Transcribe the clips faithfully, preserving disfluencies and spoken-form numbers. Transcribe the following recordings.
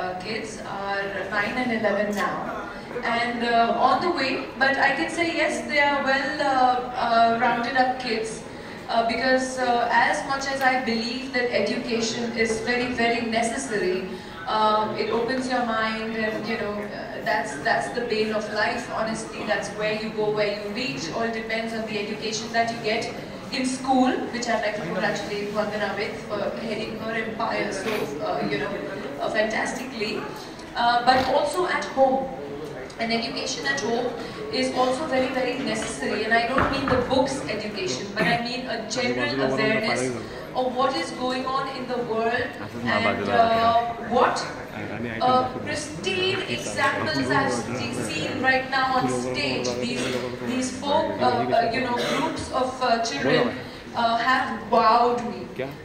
uh, kids are nine and eleven now, and uh, on the way, but I can say yes, they are well uh, uh, rounded up kids, uh, because uh, as much as I believe that education is very, very necessary, um, it opens your mind, and you know, uh, that's, that's the bane of life, honestly. That's where you go, where you reach. All depends on the education that you get in school, which I'd like to congratulate Vandana with for heading her empire so, uh, you know, uh, fantastically, uh, but also at home. And education at home is also very, very necessary. And I don't mean the books education, but I mean a general awareness of what is going on in the world, and uh, what uh, pristine examples I've seen right now on stage. These, these folk, uh, uh, you know, groups of uh, children uh, have wowed me.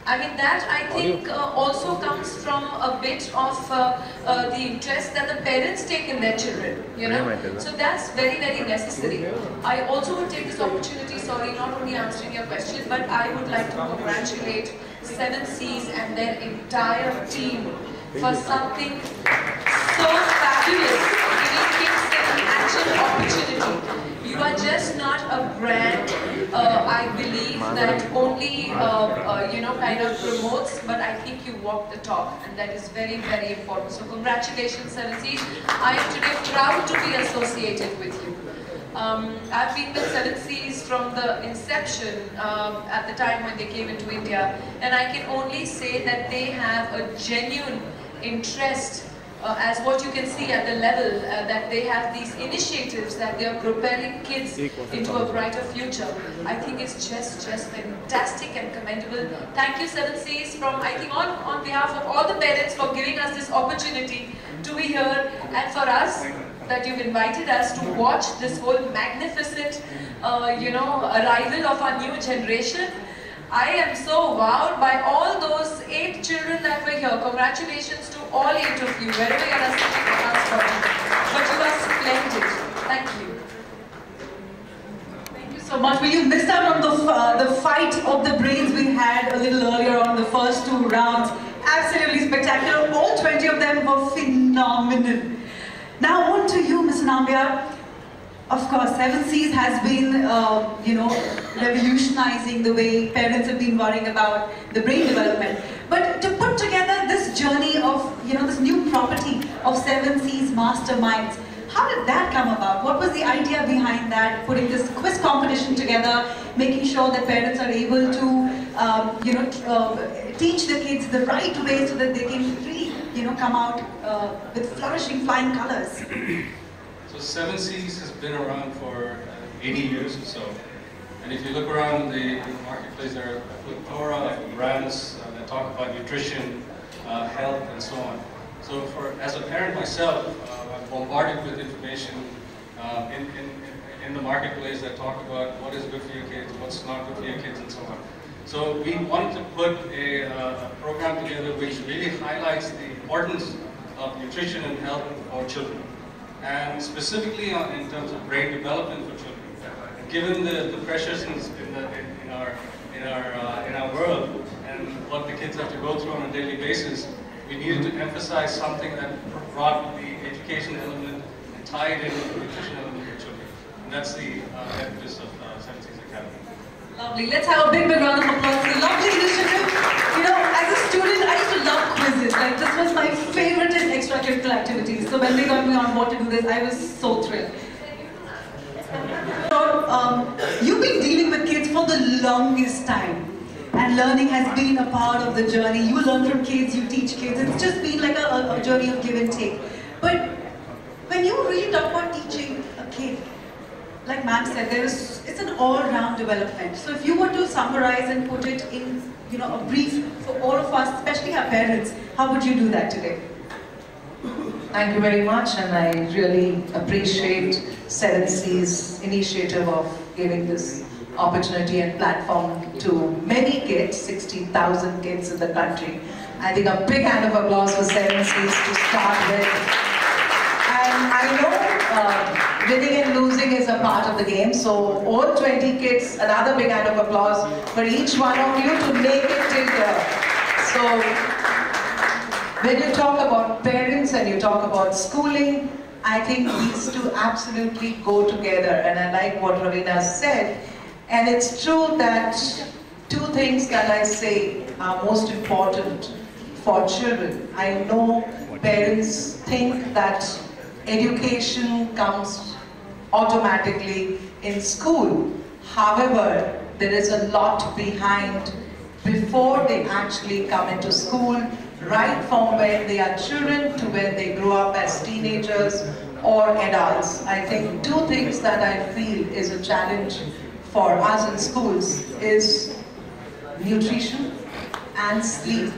I mean, that I think uh, also comes from a bit of uh, uh, the interest that the parents take in their children, you know. So that's very, very necessary. I also would take this opportunity, sorry, not only answering your question, but I would like to congratulate Seven Seas and their entire team for something so fabulous, giving kids an actual opportunity. You are just not a brand, uh, I believe, that only, uh, uh, you know, kind of promotes, but I think you walk the talk, and that is very, very important. So congratulations, Seven Seas. I am today proud to be associated with you. Um, I've been with Seven Seas from the inception, um, at the time when they came into India, and I can only say that they have a genuine interest, uh, as what you can see at the level, uh, that they have these initiatives that they are propelling kids into a brighter future. I think it's just, just fantastic and commendable. Thank you, Seven Seas, from, I think, on, on behalf of all the parents, for giving us this opportunity to be here, and for us, that you've invited us to watch this whole magnificent, uh, you know, arrival of our new generation. I am so wowed by all those eight children that were here. Congratulations to all eight of you, wherever you are sitting on us from. But you are splendid. Thank you. Thank you so much. Well, you missed out on the, uh, the fight of the brains we had a little earlier on the first two rounds. Absolutely spectacular. All twenty of them were phenomenal. Now on to you, Miz Nambia. Of course, Seven Seas has been, uh, you know, revolutionizing the way parents have been worrying about the brain development. But to put together this journey of, you know, this new property of Seven Seas Masterminds, how did that come about? What was the idea behind that, putting this quiz competition together, making sure that parents are able to, um, you know, uh, teach the kids the right way so that they can really, you know, come out uh, with flourishing, flying colors? So Seven Seas has been around for eighty years or so, and if you look around the, the marketplace, there are a plethora of brands uh, that talk about nutrition, uh, health, and so on. So for, as a parent myself, uh, I'm bombarded with information uh, in, in, in the marketplace that talk about what is good for your kids, what's not good for your kids, and so on. So we wanted to put a, uh, a program together which really highlights the importance of nutrition and health for children, and specifically on, in terms of brain development for children. Given the, the pressures in, in, the, in, in our in our uh, in our world and what the kids have to go through on a daily basis, we needed to emphasize something that brought the education element and tied in with the nutrition element for children. And that's the uh, emphasis of uh, Seven Seas Academy. Lovely. Let's have a big, big round of applause for the lovely initiative. You know, as a student, I used to love quizzes. Like, this was my favorite in extracurricular activities. So when they got me on board to do this, I was so thrilled. So, um, you've been dealing with kids for the longest time, and learning has been a part of the journey. You learn from kids, you teach kids. It's just been like a, a journey of give and take. But when you really talk about teaching a kid, like ma'am said, there is, it's an all-round development. So if you were to summarize and put it in, you know, a brief for all of us, especially our parents, how would you do that today? Thank you very much, and I really appreciate Seven Seas' initiative of giving this opportunity and platform to many kids, sixteen thousand kids in the country. I think a big hand of applause for Seven Seas to start with. And I know uh, winning and losing is a part of the game, so all twenty kids, another big hand of applause for each one of you to make it till here. So when you talk about parents parents and you talk about schooling, I think these two absolutely go together, and I like what Raveena said. And it's true that two things that I say are most important for children. I know parents think that education comes automatically in school. However, there is a lot behind before they actually come into school, right from when they are children to when they grow up as teenagers or adults. I think two things that I feel is a challenge for us in schools is nutrition and sleep.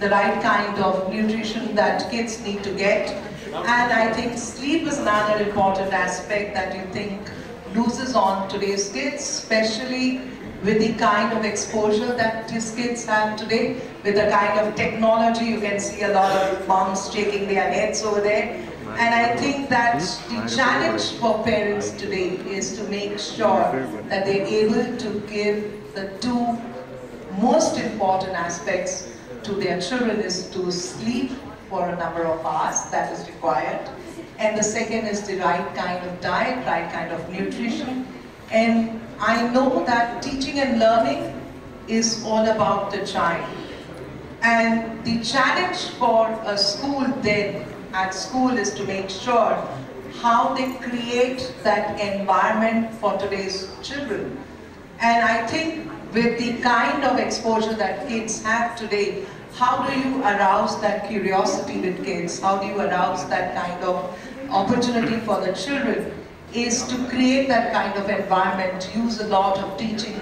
The right kind of nutrition that kids need to get. And I think sleep is another important aspect that you think loses on today's kids, especially with the kind of exposure that these kids have today, with the kind of technology. You can see a lot of moms shaking their heads over there. And I think that the challenge for parents today is to make sure that they're able to give the two most important aspects to their children, is to sleep for a number of hours that is required, and the second is the right kind of diet, right kind of nutrition. And I know that teaching and learning is all about the child, and the challenge for a school then at school is to make sure how they create that environment for today's children. And I think with the kind of exposure that kids have today, how do you arouse that curiosity with kids? How do you arouse that kind of opportunity for the children? Is to create that kind of environment, use a lot of teaching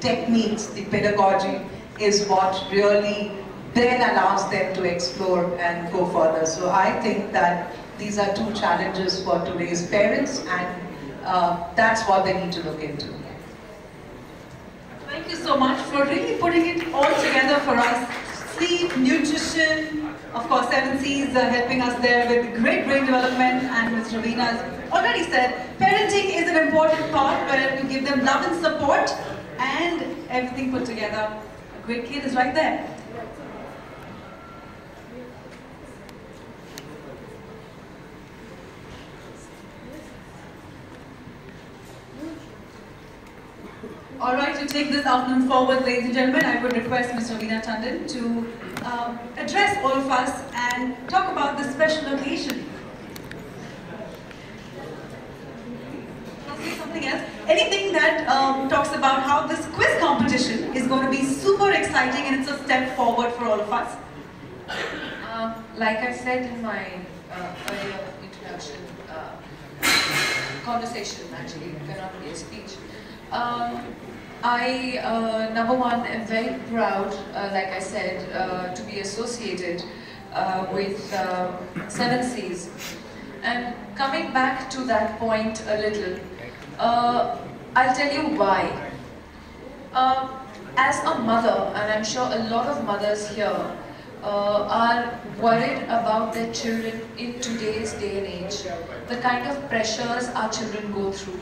techniques. The pedagogy is what really then allows them to explore and go further. So I think that these are two challenges for today's parents, and uh, that's what they need to look into. Thank you so much for really putting it all together for us. Sleep, nutrition, of course Seven Seas are helping us there with great brain development, and Miz Raveena has already said, parenting is an important part where you give them love and support, and everything put together, a great kid is right there. All right, to take this afternoon forward, ladies and gentlemen, I would request Miz Raveena Tandon to um, address all of us and talk about this special occasion. Something else, anything that um, talks about how this quiz competition is going to be super exciting, and it's a step forward for all of us. Um, like I said in my uh, earlier introduction uh, conversation, actually, it cannot be a speech. Um, I, uh, number one, am very proud, uh, like I said, uh, to be associated uh, with uh, Seven Seas. And coming back to that point a little, uh, I'll tell you why. Uh, as a mother, and I'm sure a lot of mothers here uh, are worried about their children in today's day and age, the kind of pressures our children go through.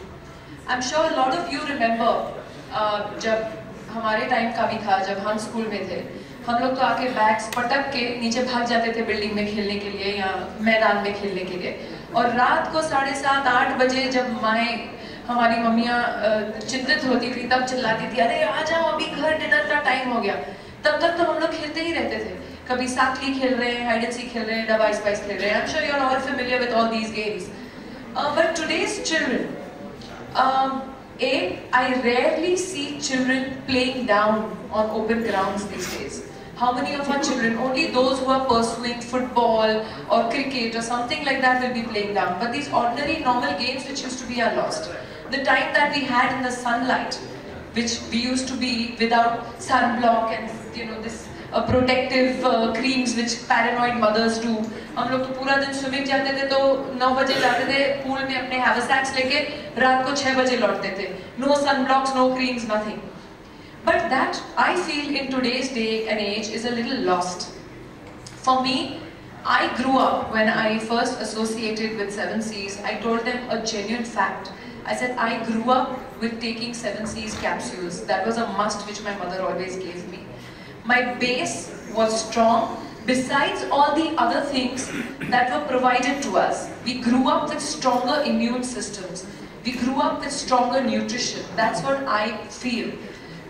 I'm sure a lot of you remember uh, जब हमारे time का भी था, जब हम school में थे, हम लोग तो आके बैग्स पटक के नीचे भाग जाते थे बिल्डिंग में खेलने के लिए या मैदान में खेलने के लिए, और रात को साढ़े सात आठ बजे जब माए हमारी मम्मियाँ चिंतित होती थी तब चिल्लाती थी, अरे आ जाओ अभी घर डिनर का टाइम हो गया, तब तक तो हम लोग खेलते ही रहते थे, कभी साथी खेल रहे हैं, हाइड एंड सीक खेल रहे हैं, डबाई स्पाइस खेल रहे हैं. I'm sure you're all familiar with all these games. Uh, but today's children, Um, A, I rarely see children playing down on open grounds these days. How many of our children, only those who are pursuing football or cricket or something like that will be playing down. But these ordinary normal games which used to be are lost. The time that we had in the sunlight, which we used to be without sunblock and you know this uh, protective uh, creams which paranoid mothers do. हम लोग तो पूरा दिन swimming जाते थे तो नौ बजे जाते थे पूल में अपने हैवसैक्स लेके, रात को छह बजे लौटते थे. No sunblocks, no creams, nothing. But that I feel in today's day and age is a little lost. For me, I grew up when I first associated with Seven Seas. I told them a genuine fact. I said I grew up with taking Seven Seas capsules. That was a must which my mother always gave me. My base was strong. Besides all the other things that were provided to us, we grew up with stronger immune systems. We grew up with stronger nutrition. That's what I feel.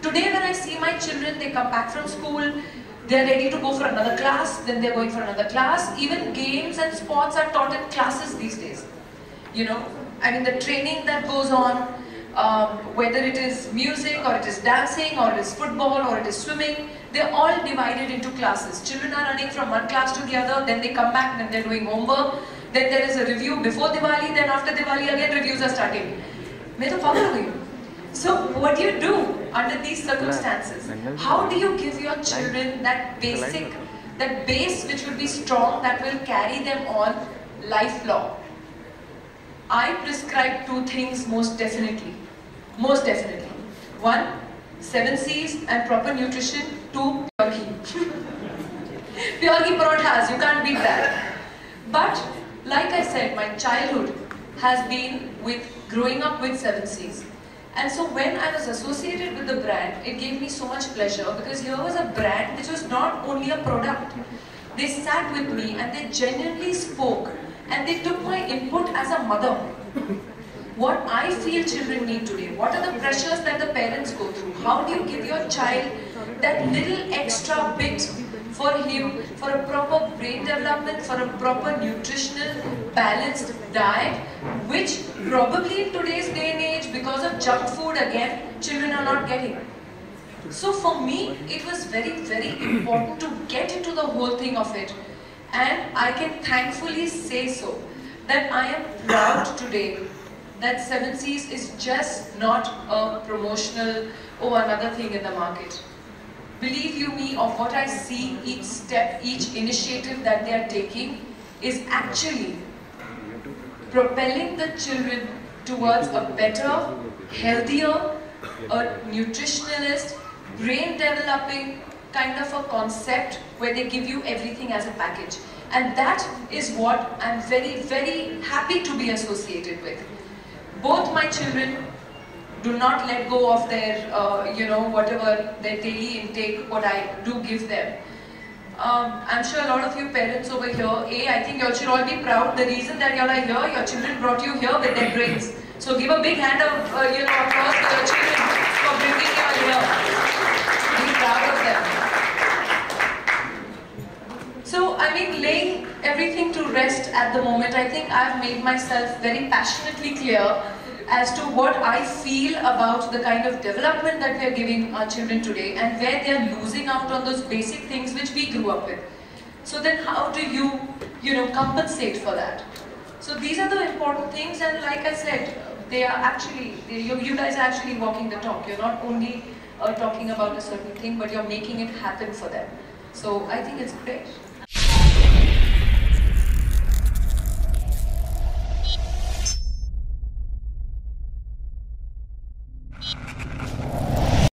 Today when I see my children, they come back from school, they're ready to go for another class, then they're going for another class. Even games and sports are taught in classes these days. You know, I mean the training that goes on, um, whether it is music or it is dancing or it is football or it is swimming, they're all divided into classes. Children are running from one class to the other, then they come back, then they're doing homework, then there is a review before Diwali, then after Diwali again reviews are starting. So what do you do under these circumstances? How do you give your children that basic, that base which will be strong, that will carry them on lifelong? I prescribe two things most definitely, most definitely. One, seven C's and proper nutrition. Two, pure ghee. Pure ghee parothas, you can't beat that. But, like I said, my childhood has been with growing up with Seven Seas. And so when I was associated with the brand, it gave me so much pleasure because here was a brand which was not only a product. They sat with me and they genuinely spoke and they took my input as a mother. What I feel children need today, what are the pressures that the parents go through? How do you give your child that little extra bit for him, for a proper brain development, for a proper nutritional balanced diet, which probably in today's day and age, because of junk food again, children are not getting. So for me, it was very, very important to get into the whole thing of it. And I can thankfully say so, that I am proud today that Seven Seas is just not a promotional or another thing in the market. Believe you me, of what I see, each step, each initiative that they are taking is actually propelling the children towards a better, healthier, a nutritionalist, brain developing kind of a concept where they give you everything as a package. And that is what I'm very, very happy to be associated with. Both my children do not let go of their, uh, you know, whatever their daily intake, what I do give them. Um, I'm sure a lot of you parents over here, A, I think you should all be proud. The reason that you all are here, your children brought you here with their brains. So give a big hand of, uh, you know, applause to your children for bringing you all here. Be proud of them. So, I mean, laying everything to rest at the moment, I think I've made myself very passionately clear as to what I feel about the kind of development that we are giving our children today and where they are losing out on those basic things which we grew up with. So then how do you, you know, compensate for that? So these are the important things, and like I said, they are actually, they, you, you guys are actually walking the talk. You're not only uh, talking about a certain thing, but you're making it happen for them. So I think it's great.